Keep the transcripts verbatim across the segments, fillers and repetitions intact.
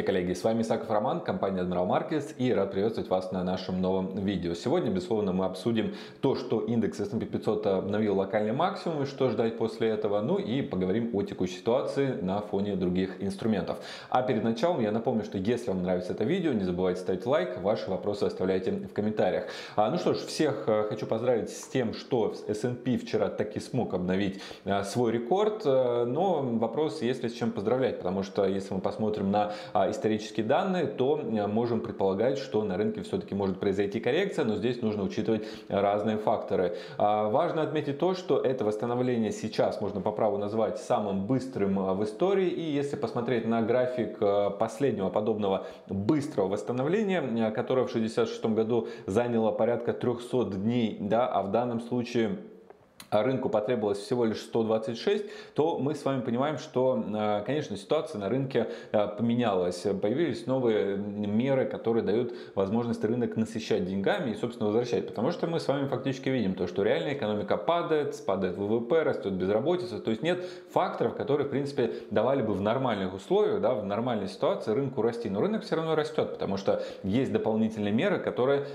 Здравствуйте, коллеги! С вами Исаков Роман, компания Admiral Markets, и рад приветствовать вас на нашем новом видео. Сегодня, безусловно, мы обсудим то, что индекс эс энд пи пятьсот обновил локальный максимум и что ждать после этого, ну и поговорим о текущей ситуации на фоне других инструментов. А перед началом я напомню, что если вам нравится это видео, не забывайте ставить лайк, ваши вопросы оставляйте в комментариях. А, ну что ж, всех хочу поздравить с тем, что эс энд пи вчера таки смог обновить свой рекорд, но вопрос, есть ли с чем поздравлять, потому что если мы посмотрим на исторические данные, то можем предполагать, что на рынке все-таки может произойти коррекция, но здесь нужно учитывать разные факторы. Важно отметить то, что это восстановление сейчас можно по праву назвать самым быстрым в истории, и если посмотреть на график последнего подобного быстрого восстановления, которое в шестьдесят шестом году заняло порядка трёхсот дней, да, а в данном случае рынку потребовалось всего лишь сто двадцать шесть, то мы с вами понимаем, что, конечно, ситуация на рынке поменялась. Появились новые меры, которые дают возможность рынок насыщать деньгами и, собственно, возвращать. Потому что мы с вами фактически видим то, что реальная экономика падает, падает вэ вэ пэ, растет безработица. То есть нет факторов, которые, в принципе, давали бы в нормальных условиях, да, в нормальной ситуации рынку расти. Но рынок все равно растет, потому что есть дополнительные меры, которые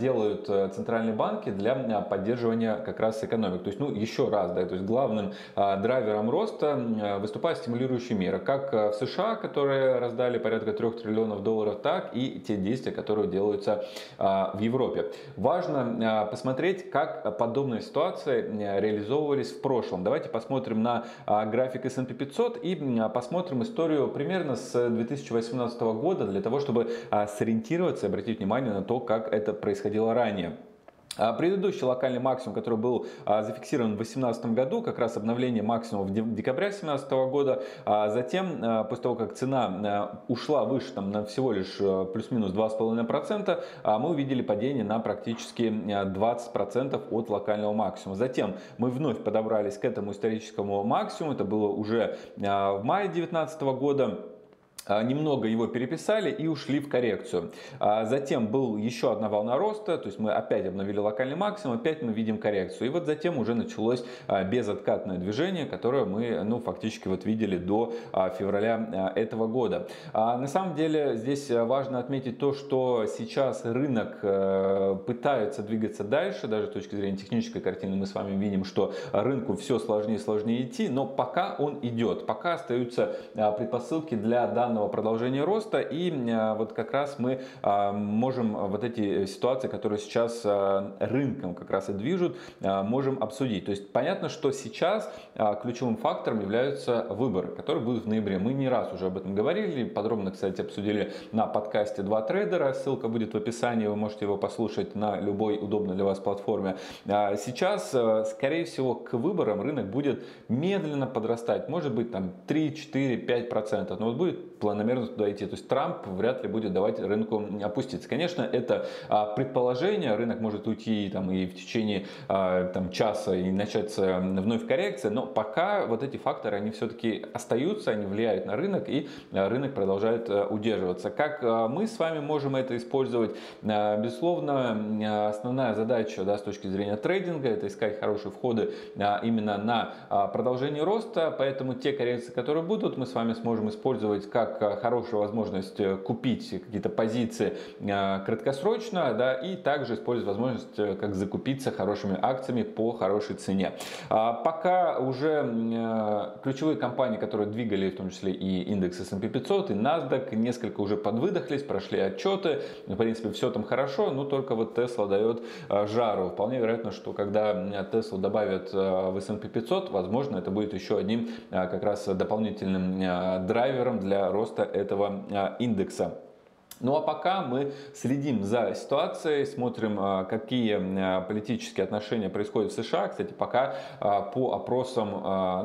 делают центральные банки для поддерживания как раз экономики. То есть, ну, еще раз, да, то есть главным а, драйвером роста выступают стимулирующие меры, как в США, которые раздали порядка трёх триллионов долларов, так и те действия, которые делаются а, в Европе. Важно а, посмотреть, как подобные ситуации реализовывались в прошлом. Давайте посмотрим на а, график эс энд пи пятьсот и а, посмотрим историю примерно с две тысячи восемнадцатого года, для того, чтобы а, сориентироваться и обратить внимание на то, как это происходило ранее. Предыдущий локальный максимум, который был зафиксирован в две тысячи восемнадцатом году, как раз обновление максимума в декабря две тысячи семнадцатого года. Затем, после того, как цена ушла выше там, на всего лишь плюс-минус два с половиной процента, мы увидели падение на практически двадцать процентов от локального максимума. Затем мы вновь подобрались к этому историческому максимуму, это было уже в мае две тысячи девятнадцатого года. Немного его переписали и ушли в коррекцию. Затем была еще одна волна роста, то есть мы опять обновили локальный максимум, опять мы видим коррекцию. И вот затем уже началось безоткатное движение, которое мы, ну, фактически вот видели до февраля этого года. На самом деле здесь важно отметить то, что сейчас рынок пытается двигаться дальше, даже с точки зрения технической картины мы с вами видим, что рынку все сложнее и сложнее идти, но пока он идет, пока остаются предпосылки для данного продолжения роста, и вот как раз мы можем вот эти ситуации, которые сейчас рынком как раз и движут, можем обсудить. То есть понятно, что сейчас ключевым фактором являются выборы, которые будут в ноябре. Мы не раз уже об этом говорили, подробно, кстати, обсудили на подкасте «Два трейдера», ссылка будет в описании, вы можете его послушать на любой удобной для вас платформе. Сейчас, скорее всего, к выборам рынок будет медленно подрастать, может быть там три, четыре, пять процентов, но вот будет планомерно туда идти. То есть Трамп вряд ли будет давать рынку опуститься. Конечно, это а, предположение. Рынок может уйти там, и в течение а, там, часа и начаться вновь коррекция. Но пока вот эти факторы, они все-таки остаются, они влияют на рынок, и а, рынок продолжает а, удерживаться. Как а, мы с вами можем это использовать? А, безусловно, основная задача, да, с точки зрения трейдинга, это искать хорошие входы а, именно на а, продолжение роста. Поэтому те коррекции, которые будут, мы с вами сможем использовать как хорошую возможность купить какие-то позиции краткосрочно, да, и также использовать возможность как закупиться хорошими акциями по хорошей цене. Пока уже ключевые компании, которые двигали в том числе и индекс эс энд пи пятьсот, и NASDAQ, несколько уже подвыдохлись, прошли отчеты, в принципе все там хорошо, но только вот Tesla дает жару. Вполне вероятно, что когда Tesla добавят в эс энд пи пятьсот, возможно, это будет еще одним как раз дополнительным драйвером для роста этого индекса. Ну а пока мы следим за ситуацией, смотрим, какие политические отношения происходят в США. Кстати, пока по опросам,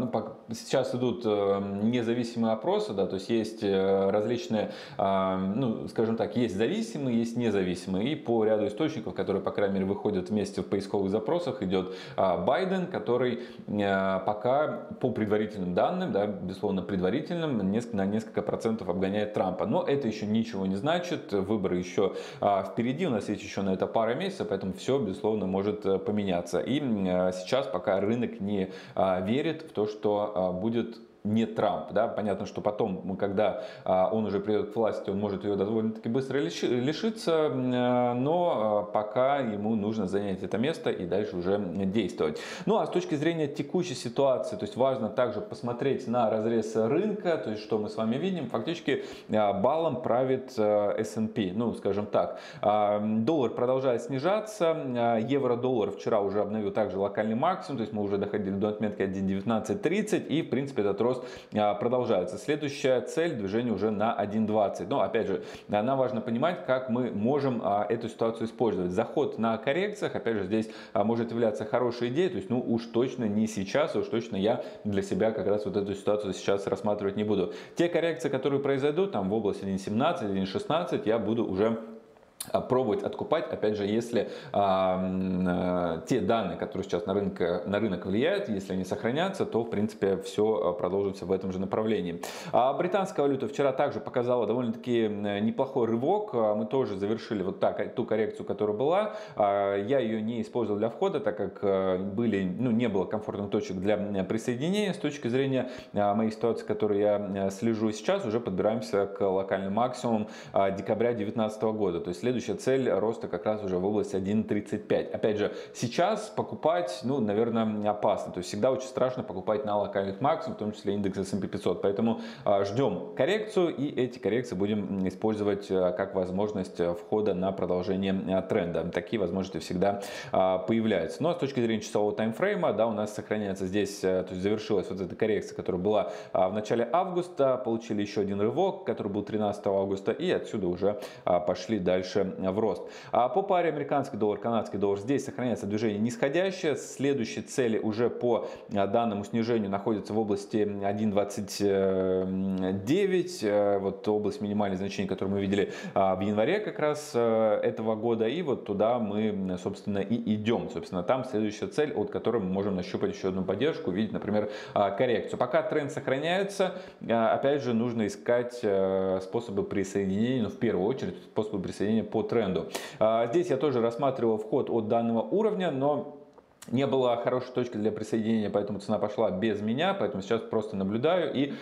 ну, по, сейчас идут независимые опросы, да, то есть есть различные, ну, скажем так, есть зависимые, есть независимые. И по ряду источников, которые, по крайней мере, выходят вместе в поисковых запросах, идет Байден, который пока по предварительным данным, да, безусловно, предварительным, на несколько процентов обгоняет Трампа. Но это еще ничего не значит. Значит, выборы еще а, впереди, у нас есть еще на это пара месяцев, поэтому все, безусловно, может а, поменяться. И а, сейчас пока рынок не а, верит в то, что а, будет не Трамп. Да? Понятно, что потом, когда он уже придет к власти, он может ее довольно-таки быстро лишиться, но пока ему нужно занять это место и дальше уже действовать. Ну а с точки зрения текущей ситуации, то есть важно также посмотреть на разрез рынка, то есть что мы с вами видим, фактически балом правит эс энд пи, ну скажем так. Доллар продолжает снижаться, евро-доллар вчера уже обновил также локальный максимум, то есть мы уже доходили до отметки один девятнадцать тридцать и в принципе этот рост продолжается. Следующая цель — движение уже на один двадцать. Но опять же, нам важно понимать, как мы можем эту ситуацию использовать. Заход на коррекциях, опять же, здесь может являться хорошей идеей, то есть ну уж точно не сейчас, уж точно я для себя как раз вот эту ситуацию сейчас рассматривать не буду. Те коррекции, которые произойдут там в области один семнадцать, один шестнадцать, я буду уже пробовать откупать, опять же, если а, те данные, которые сейчас на рынок, на рынок влияют, если они сохранятся, то, в принципе, все продолжится в этом же направлении. А британская валюта вчера также показала довольно-таки неплохой рывок. Мы тоже завершили вот так, ту коррекцию, которая была. А, я ее не использовал для входа, так как были, ну, не было комфортных точек для присоединения. С точки зрения а, моей ситуации, которую я слежу сейчас, уже подбираемся к локальному максимуму а, декабря две тысячи девятнадцатого года. То есть следующая цель роста как раз уже в области один тридцать пять. Опять же, сейчас покупать, ну, наверное, опасно. То есть всегда очень страшно покупать на локальных максимумах, в том числе индекс эс энд пи пятьсот. Поэтому а, ждем коррекцию, и эти коррекции будем использовать а, как возможность входа на продолжение а, тренда. Такие возможности всегда а, появляются. Но с точки зрения часового таймфрейма, да, у нас сохраняется здесь, а, то есть завершилась вот эта коррекция, которая была а, в начале августа. Получили еще один рывок, который был тринадцатого августа, и отсюда уже а, пошли дальше в рост. А по паре американский доллар, канадский доллар здесь сохраняется движение нисходящее. Следующие цели уже по данному снижению находятся в области один двадцать девять. Вот область минимальных значений, которые мы видели в январе как раз этого года. И вот туда мы, собственно, и идем. Собственно, там следующая цель, от которой мы можем нащупать еще одну поддержку, увидеть, например, коррекцию. Пока тренд сохраняется, опять же, нужно искать способы присоединения, ну, в первую очередь, способы присоединения по тренду. Здесь я тоже рассматривал вход от данного уровня, но не было хорошей точки для присоединения, поэтому цена пошла без меня, поэтому сейчас просто наблюдаю и,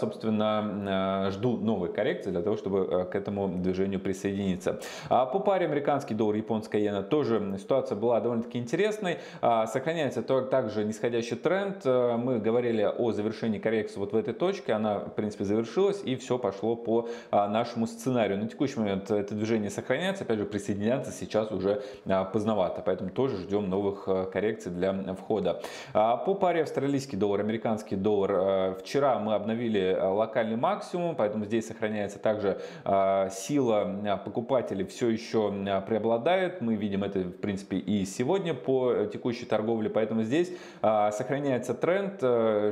собственно, жду новой коррекции для того, чтобы к этому движению присоединиться. По паре американский доллар, японская иена тоже ситуация была довольно-таки интересной. Сохраняется также нисходящий тренд. Мы говорили о завершении коррекции вот в этой точке, она, в принципе, завершилась и все пошло по нашему сценарию. На текущий момент это движение сохраняется, опять же, присоединяться сейчас уже поздновато, поэтому тоже ждем новых коррекций для входа. По паре австралийский доллар, американский доллар вчера мы обновили локальный максимум, поэтому здесь сохраняется также сила покупателей, все еще преобладает. Мы видим это, в принципе, и сегодня по текущей торговле, поэтому здесь сохраняется тренд,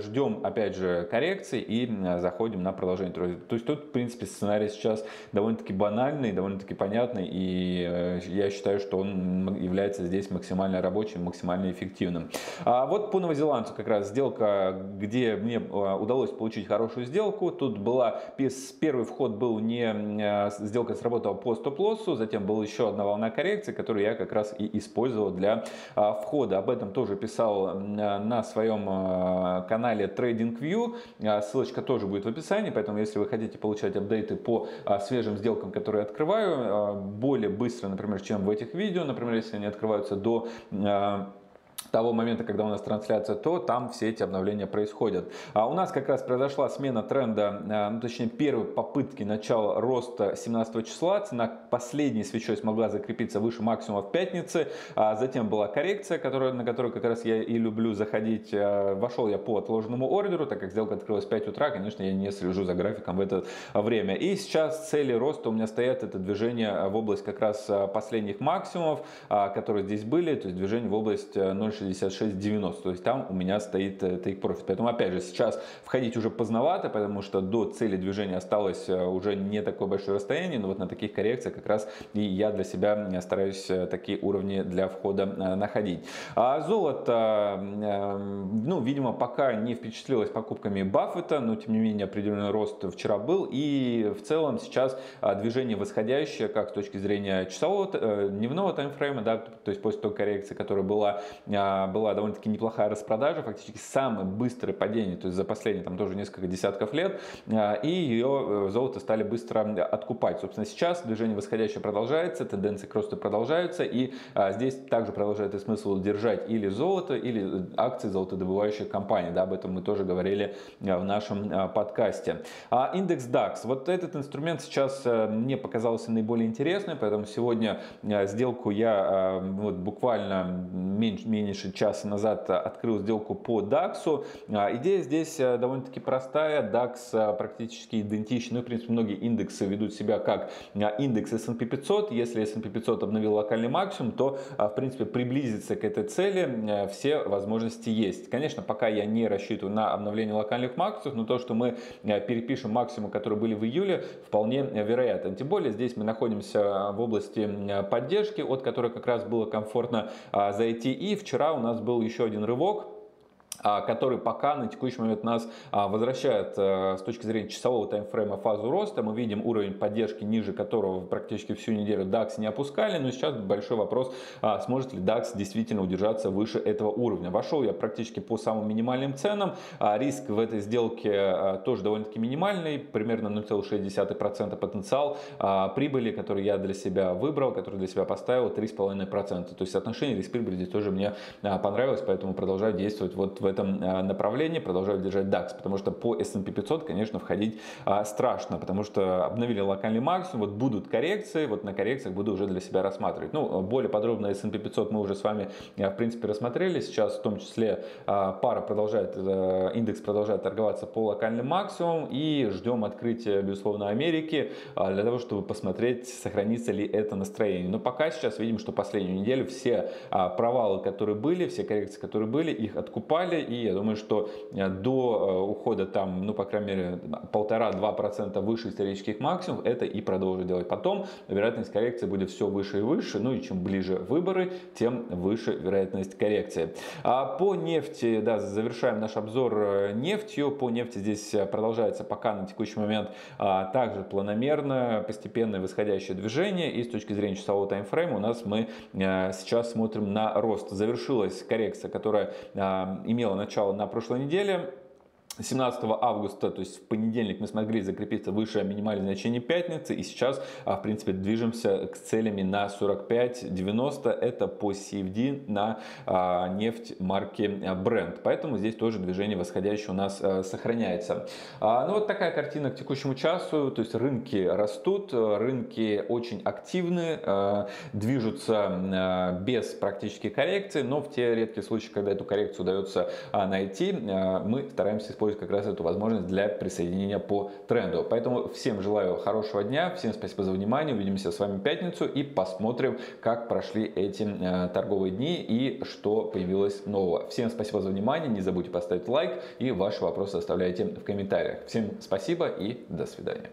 ждем, опять же, коррекции и заходим на продолжение тренда. То есть тут, в принципе, сценарий сейчас довольно-таки банальный, довольно-таки понятный, и я считаю, что он является здесь максимально рабочим, максимально эффективным. А вот по новозеландцу как раз сделка, где мне удалось получить хорошую сделку. Тут была, первый вход был не, сделка сработала по стоп-лоссу, затем была еще одна волна коррекции, которую я как раз и использовал для входа. Об этом тоже писал на своем канале TradingView, ссылочка тоже будет в описании, поэтому если вы хотите получать апдейты по свежим сделкам, которые я открываю, более быстро, например, чем в этих видео, например, если они открываются до того момента, когда у нас трансляция, то там все эти обновления происходят. А у нас как раз произошла смена тренда, ну, точнее, первой попытки начала роста семнадцатого числа. Цена последней свечой смогла закрепиться выше максимума в пятнице. А затем была коррекция, которая, на которую как раз я и люблю заходить. Вошел я по отложенному ордеру, так как сделка открылась в пять утра, конечно, я не слежу за графиком в это время. И сейчас цели роста у меня стоят, это движение в область как раз последних максимумов, которые здесь были, то есть движение в область ноль шестьдесят шесть девяносто, то есть там у меня стоит take profit. Поэтому, опять же, сейчас входить уже поздновато, потому что до цели движения осталось уже не такое большое расстояние, но вот на таких коррекциях как раз и я для себя стараюсь такие уровни для входа находить. А золото, ну, видимо, пока не впечатлилось покупками Баффета, но, тем не менее, определенный рост вчера был, и в целом сейчас движение восходящее, как с точки зрения часового, дневного таймфрейма, да, то есть после той коррекции, которая была была довольно-таки неплохая распродажа, фактически самое быстрое падение, то есть за последние там тоже несколько десятков лет, и ее золото стали быстро откупать. Собственно, сейчас движение восходящее продолжается, тенденции к росту продолжаются, и здесь также продолжает и смысл держать или золото, или акции золотодобывающих компаний, да, об этом мы тоже говорили в нашем подкасте. А индекс дакс, вот этот инструмент сейчас мне показался наиболее интересным, поэтому сегодня сделку я вот буквально меньше, меньше часа назад открыл сделку по даксу. Идея здесь довольно-таки простая, дакс практически идентичен, ну, в принципе, многие индексы ведут себя как индекс эс энд пи пятьсот, если эс энд пи пятьсот обновил локальный максимум, то, в принципе, приблизиться к этой цели все возможности есть. Конечно, пока я не рассчитываю на обновление локальных максимумов, но то, что мы перепишем максимумы, которые были в июле, вполне вероятно. Тем более, здесь мы находимся в области поддержки, от которой как раз было комфортно зайти. И вчера у нас был еще один рывок, который пока на текущий момент нас возвращает с точки зрения часового таймфрейма фазу роста. Мы видим уровень поддержки, ниже которого практически всю неделю дакс не опускали. Но сейчас большой вопрос, сможет ли дакс действительно удержаться выше этого уровня. Вошел я практически по самым минимальным ценам. Риск в этой сделке тоже довольно-таки минимальный. Примерно ноль целых шесть десятых процента потенциал прибыли, который я для себя выбрал, который для себя поставил, три и пять десятых процента. То есть соотношение риск-прибыли здесь тоже мне понравилось, поэтому продолжаю действовать вот в этом направлении, продолжаю держать дакс, потому что по эс энд пи пятьсот, конечно, входить а, страшно, потому что обновили локальный максимум, вот будут коррекции, вот на коррекциях буду уже для себя рассматривать. Ну, более подробно эс энд пи пятьсот мы уже с вами, в принципе, рассмотрели, сейчас в том числе а, пара продолжает, а, индекс продолжает торговаться по локальным максимумам, и ждем открытия, безусловно, Америки, а, для того, чтобы посмотреть, сохранится ли это настроение. Но пока сейчас видим, что последнюю неделю все а, провалы, которые были, все коррекции, которые были, их откупали. И я думаю, что до ухода там, ну, по крайней мере, полтора-два процента выше исторических максимумов, это и продолжу делать потом. Вероятность коррекции будет все выше и выше. Ну и чем ближе выборы, тем выше вероятность коррекции. А по нефти, да, завершаем наш обзор нефтью. По нефти здесь продолжается пока на текущий момент а, также планомерно, постепенное восходящее движение. И с точки зрения часового таймфрейма у нас мы а, сейчас смотрим на рост. Завершилась коррекция, которая а, имеет начало на прошлой неделе. семнадцатого августа, то есть в понедельник, мы смогли закрепиться выше минимальных значений пятницы, и сейчас, в принципе, движемся к целями на сорок пять девяносто, это по си эф ди на нефть марки Brent, поэтому здесь тоже движение восходящее у нас сохраняется. Ну вот такая картина к текущему часу, то есть рынки растут, рынки очень активны, движутся без практически коррекции, но в те редкие случаи, когда эту коррекцию удается найти, мы стараемся использовать как раз эту возможность для присоединения по тренду. Поэтому всем желаю хорошего дня, всем спасибо за внимание, увидимся с вами в пятницу и посмотрим, как прошли эти э, торговые дни и что появилось нового. Всем спасибо за внимание, не забудьте поставить лайк и ваши вопросы оставляйте в комментариях. Всем спасибо и до свидания.